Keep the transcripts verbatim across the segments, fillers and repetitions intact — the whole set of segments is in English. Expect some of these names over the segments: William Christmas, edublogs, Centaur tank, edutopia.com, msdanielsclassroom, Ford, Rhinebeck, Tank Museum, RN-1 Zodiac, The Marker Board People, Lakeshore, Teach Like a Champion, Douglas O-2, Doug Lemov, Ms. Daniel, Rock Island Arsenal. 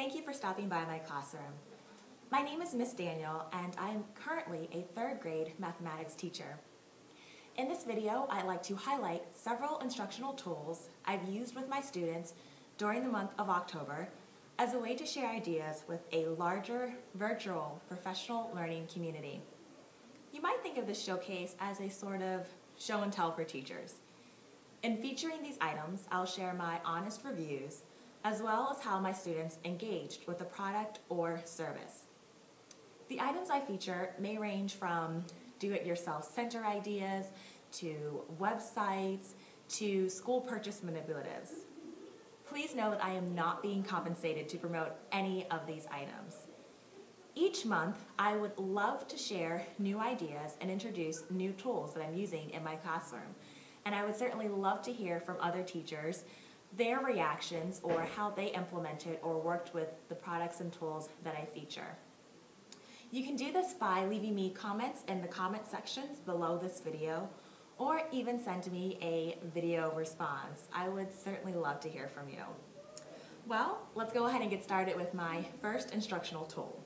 thank you for stopping by my classroom. My name is Miz Daniel, and I am currently a third grade mathematics teacher. In this video, I'd like to highlight several instructional tools I've used with my students during the month of October as a way to share ideas with a larger virtual professional learning community. You might think of this showcase as a sort of show and tell for teachers. In featuring these items, I'll share my honest reviews as well as how my students engaged with the product or service. The items I feature may range from do-it-yourself center ideas, to websites, to school purchase manipulatives. Please know that I am not being compensated to promote any of these items. Each month, I would love to share new ideas and introduce new tools that I'm using in my classroom. And I would certainly love to hear from other teachers their reactions or how they implemented or worked with the products and tools that I feature. You can do this by leaving me comments in the comment sections below this video, or even send me a video response. I would certainly love to hear from you. Well, let's go ahead and get started with my first instructional tool.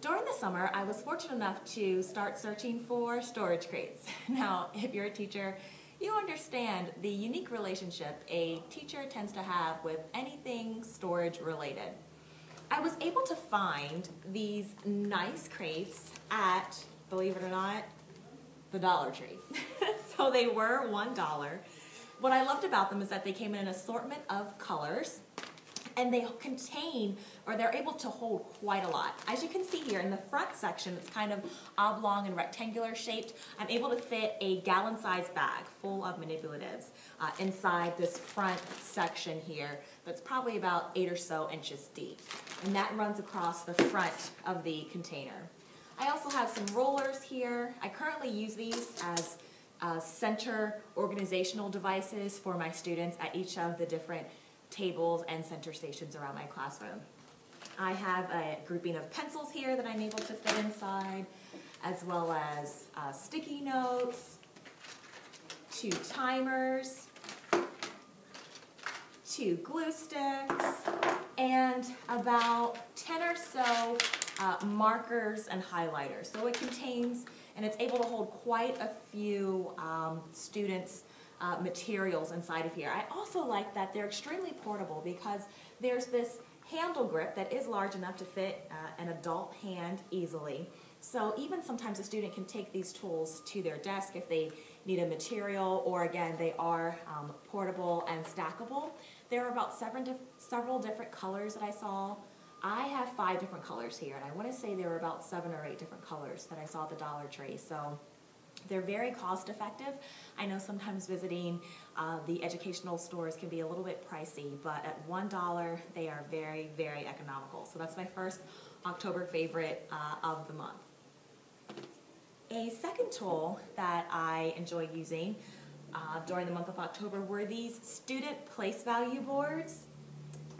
During the summer, I was fortunate enough to start searching for storage crates. Now, if you're a teacher, you understand the unique relationship a teacher tends to have with anything storage related. I was able to find these nice crates at, believe it or not, the Dollar Tree. So they were one dollar. What I loved about them is that they came in an assortment of colors, and they contain, or they're able to hold quite a lot. As you can see here in the front section, it's kind of oblong and rectangular shaped. I'm able to fit a gallon-sized bag full of manipulatives uh, inside this front section here that's probably about eight or so inches deep. And that runs across the front of the container. I also have some rollers here. I currently use these as uh, center organizational devices for my students at each of the different tables and center stations around my classroom. I have a grouping of pencils here that I'm able to fit inside, as well as uh, sticky notes, two timers, two glue sticks, and about ten or so uh, markers and highlighters. So it contains, and it's able to hold quite a few um, students' Uh, materials inside of here. I also like that they're extremely portable because there's this handle grip that is large enough to fit uh, an adult hand easily. So even sometimes a student can take these tools to their desk if they need a material, or again, they are um, portable and stackable. There are about seven dif- several different colors that I saw. I have five different colors here, and I want to say there were about seven or eight different colors that I saw at the Dollar Tree. So they're very cost effective. I know sometimes visiting uh, the educational stores can be a little bit pricey, but at one dollar they are very, very economical. So that's my first October favorite uh, of the month. A second tool that I enjoy using uh, during the month of October were these student place value boards.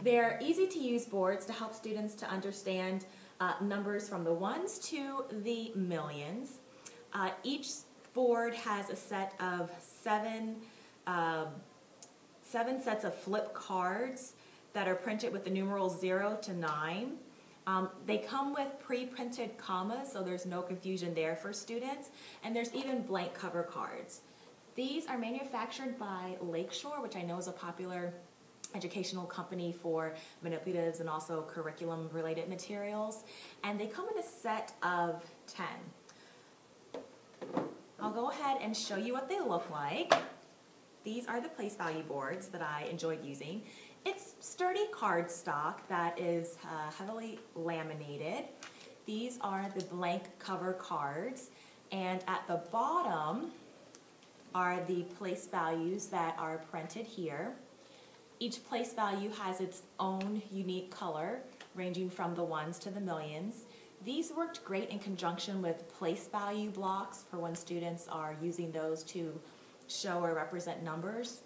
They're easy to use boards to help students to understand uh, numbers from the ones to the millions. Uh, each board has a set of seven, uh, seven sets of flip cards that are printed with the numerals zero to nine. Um, they come with pre-printed commas, so there's no confusion there for students, and there's even blank cover cards. These are manufactured by Lakeshore, which I know is a popular educational company for manipulatives and also curriculum-related materials, and they come in a set of ten. I'll go ahead and show you what they look like. These are the place value boards that I enjoyed using. It's sturdy cardstock that is uh, heavily laminated. These are the blank cover cards, and at the bottom are the place values that are printed here. Each place value has its own unique color, ranging from the ones to the millions. These worked great in conjunction with place value blocks for when students are using those to show or represent numbers.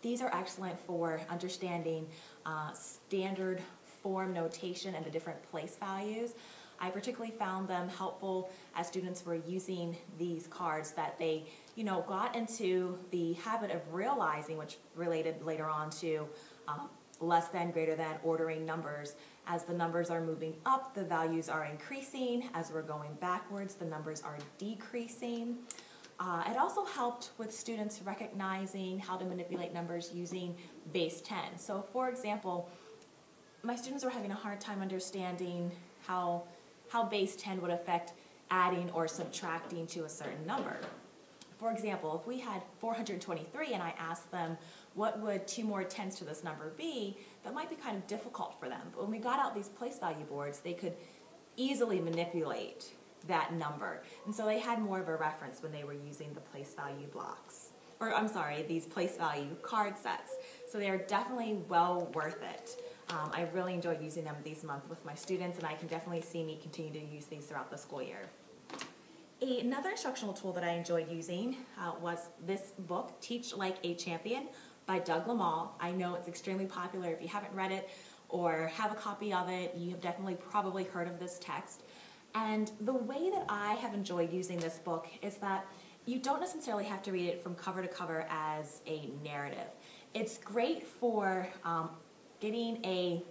These are excellent for understanding uh, standard form notation and the different place values. I particularly found them helpful as students were using these cards, that they, you know, got into the habit of realizing, which related later on to um, less than, greater than, ordering numbers. As the numbers are moving up, the values are increasing. As we're going backwards, the numbers are decreasing. Uh, it also helped with students recognizing how to manipulate numbers using base ten. So for example, my students were having a hard time understanding how, how base ten would affect adding or subtracting to a certain number. For example, if we had four hundred twenty-three and I asked them, what would two more tens to this number be, that might be kind of difficult for them. But when we got out these place value boards, they could easily manipulate that number. And so they had more of a reference when they were using the place value blocks. Or I'm sorry, these place value card sets. So they are definitely well worth it. Um, I really enjoyed using them these months with my students, and I can definitely see me continue to use these throughout the school year. Another instructional tool that I enjoyed using uh, was this book, Teach Like a Champion, by Doug Lemov. I know it's extremely popular. If you haven't read it or have a copy of it, you have definitely probably heard of this text. And the way that I have enjoyed using this book is that you don't necessarily have to read it from cover to cover as a narrative. It's great for um, getting a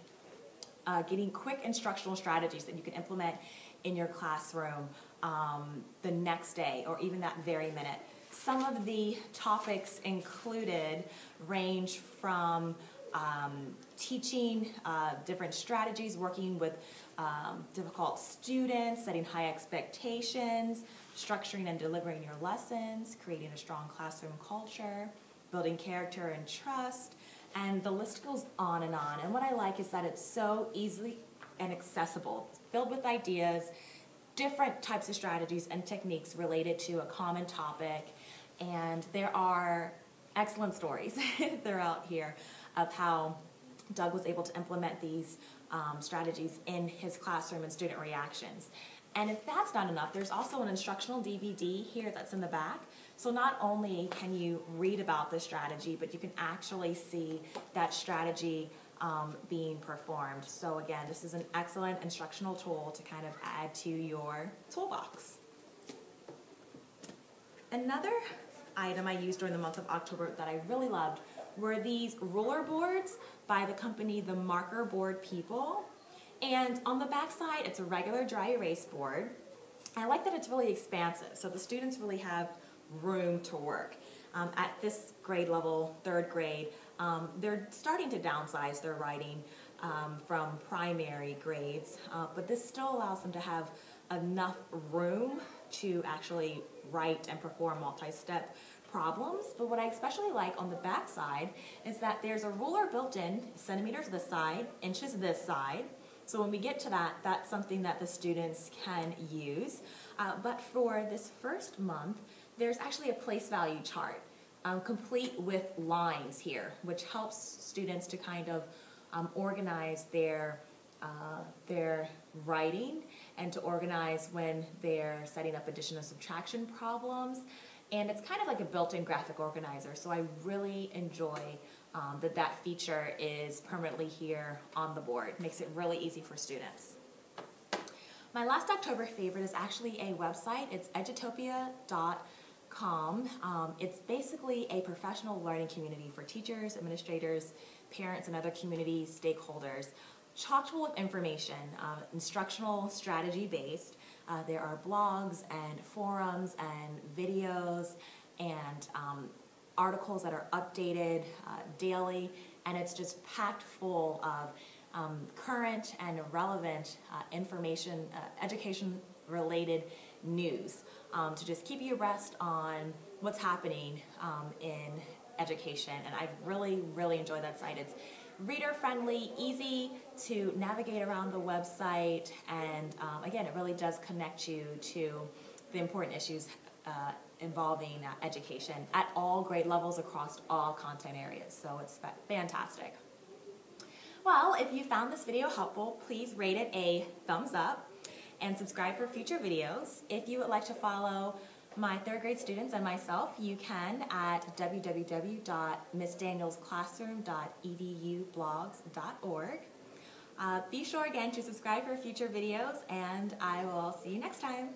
uh, getting quick instructional strategies that you can implement in your classroom um, the next day or even that very minute. Some of the topics included range from um, teaching uh, different strategies, working with um, difficult students, setting high expectations, structuring and delivering your lessons, creating a strong classroom culture, building character and trust, and the list goes on and on. And what I like is that it's so easily and accessible. It's filled with ideas, different types of strategies and techniques related to a common topic, and there are excellent stories throughout here of how Doug was able to implement these um, strategies in his classroom and student reactions. And if that's not enough, there's also an instructional D V D here that's in the back. So not only can you read about the strategy, but you can actually see that strategy um, being performed. So again, this is an excellent instructional tool to kind of add to your toolbox. Another item I used during the month of October that I really loved were these ruler boards by the company The Marker Board People. And on the back side, it's a regular dry erase board. I like that it's really expansive, so the students really have room to work. Um, at this grade level, third grade, um, they're starting to downsize their writing um, from primary grades, uh, but this still allows them to have enough room to actually write and perform multi-step problems. But what I especially like on the back side is that there's a ruler built in, centimeters this side, inches this side. So when we get to that, that's something that the students can use. Uh, but for this first month, there's actually a place value chart, um, complete with lines here, which helps students to kind of um, organize their, uh, their writing and to organize when they're setting up addition and subtraction problems. And it's kind of like a built-in graphic organizer, so I really enjoy um, that that feature is permanently here on the board. It makes it really easy for students. My last October favorite is actually a website. It's edutopia dot com. Um, it's basically a professional learning community for teachers, administrators, parents, and other community stakeholders. Chock full of information, uh, instructional, strategy-based. Uh, there are blogs and forums and videos and um, articles that are updated uh, daily, and it's just packed full of um, current and relevant uh, information, uh, education-related news um, to just keep you abreast on what's happening um, in education. And I really, really enjoy that site. It's reader-friendly, easy to navigate around the website, and um, again, it really does connect you to the important issues uh, involving uh, education at all grade levels across all content areas, so it's fantastic. Well, if you found this video helpful, please rate it a thumbs up and subscribe for future videos. If you would like to follow my third grade students and myself, you can at w w w dot m s daniels classroom dot e d u blogs dot org. Uh, be sure again to subscribe for future videos, and I will see you next time.